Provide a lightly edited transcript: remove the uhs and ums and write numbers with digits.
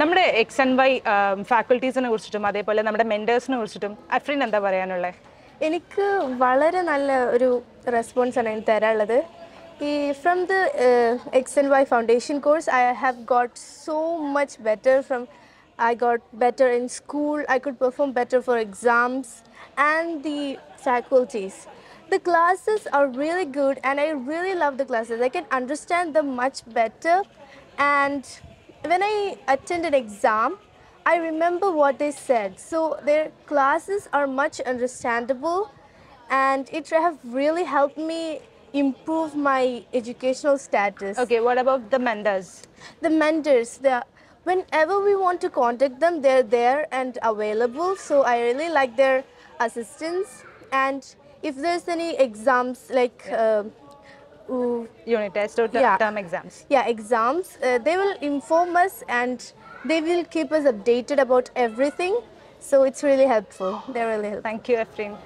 നമ്മുടെ X and Y ഫാക്കൽറ്റീസിനെ കുറിച്ചും അതേപോലെ നമ്മുടെ മെന്റേഴ്സിനെ കുറിച്ചും അഫ്രീൻ എന്താ പറയാനുള്ളത്? എനിക്ക് വളരെ നല്ല ഒരു റെസ്പോൺസാണ് എനിക്ക് തരാനുള്ളത്. ഈ from the X and Y foundation course I have got so much better from I got better in school, I could perform better for exams and the faculties. The classes are really good and I really love the classes. I can understand them much better, and when I attend an exam, I remember what they said. So their classes are much understandable and it have really helped me improve my educational status. Okay, what about the mentors? The mentors, they are whenever we want to contact them, they're there and available. So I really like their assistance. And if there's any exams like unit test or term exams. Yeah, exams. They will inform us and they will keep us updated about everything. So it's really helpful. They're really helpful. Thank you, Efrain.